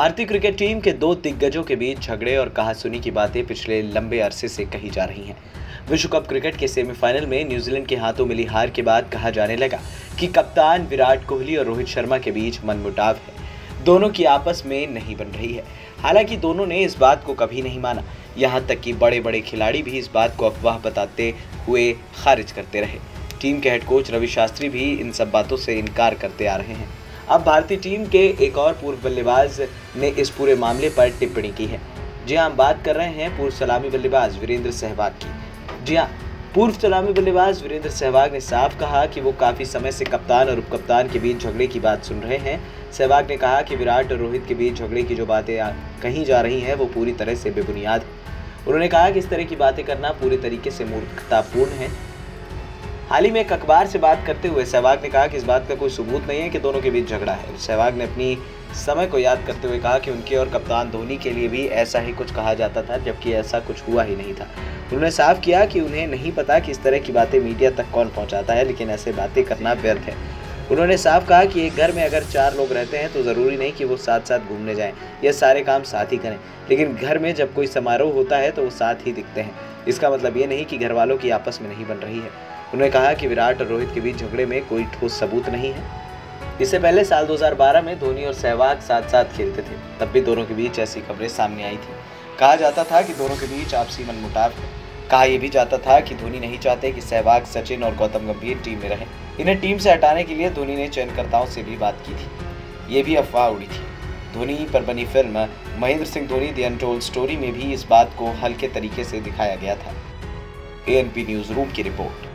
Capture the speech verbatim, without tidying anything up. भारतीय cricket team के दो दिग्गजों के बीच झगड़े और कहासुनी की बातें पिछले लंबे अरसे से कही जा रही हैं। विश्व कप क्रिकेट के सेमीफाइनल में न्यूजीलैंड के हाथों मिली हार के बाद कहा जाने लगा कि कप्तान विराट कोहली और रोहित शर्मा के बीच मनमुटाव है, दोनों की आपस में नहीं बन रही है। हालांकि दोनों ने इस बात को कभी नहीं माना, यहाँ तक कि बड़े बड़े खिलाड़ी भी इस बात को अफवाह बताते हुए खारिज करते रहे। टीम के हेड कोच रवि शास्त्री भी इन सब बातों से इनकार करते आ रहे हैं। अब भारतीय टीम के एक और पूर्व बल्लेबाज ने इस पूरे मामले पर टिप्पणी की है। जी हाँ, हम बात कर रहे हैं पूर्व सलामी बल्लेबाज वीरेंद्र सहवाग की। जी हाँ, पूर्व सलामी बल्लेबाज वीरेंद्र सहवाग ने साफ कहा कि वो काफ़ी समय से कप्तान और उपकप्तान के बीच झगड़े की बात सुन रहे हैं। सहवाग ने कहा कि विराट और रोहित के बीच झगड़े की जो बातें कही जा रही हैं वो पूरी तरह से बेबुनियाद है। उन्होंने कहा कि इस तरह की बातें करना पूरे तरीके से मूर्खतापूर्ण है। हाल ही में एक अखबार से बात करते हुए सहवाग ने कहा कि इस बात का कोई सबूत नहीं है कि दोनों के बीच झगड़ा है। सहवाग ने अपनी समय को याद करते हुए कहा कि उनके और कप्तान धोनी के लिए भी ऐसा ही कुछ कहा जाता था, जबकि ऐसा कुछ हुआ ही नहीं था। उन्होंने साफ किया कि उन्हें नहीं पता कि इस तरह की बातें मीडिया तक कौन पहुँचाता है, लेकिन ऐसे बातें करना व्यर्थ है। उन्होंने साफ कहा कि एक घर में अगर चार लोग रहते हैं तो ज़रूरी नहीं कि वो साथ साथ घूमने जाएं या सारे काम साथ ही करें, लेकिन घर में जब कोई समारोह होता है तो वो साथ ही दिखते हैं। इसका मतलब ये नहीं कि घर वालों की आपस में नहीं बन रही है। उन्होंने कहा कि विराट और रोहित के बीच झगड़े में कोई ठोस सबूत नहीं है। इससे पहले साल दो हज़ार बारह में धोनी और सहवाग साथ साथ खेलते थे, तब भी दोनों के बीच ऐसी खबरें सामने आई थी। कहा जाता था कि दोनों के बीच आपसी मनमुटाव है। कहा यह भी जाता था कि धोनी नहीं चाहते कि सहवाग, सचिन और गौतम गंभीर टीम में रहें। इन्हें टीम से हटाने के लिए धोनी ने चयनकर्ताओं से भी बात की थी। ये भी अफवाह उड़ी थी। धोनी पर बनी film Mahendra Singh Dhoni the untold story में भी इस बात को हल्के तरीके से दिखाया गया था। एएनपी न्यूज़ रूम की रिपोर्ट।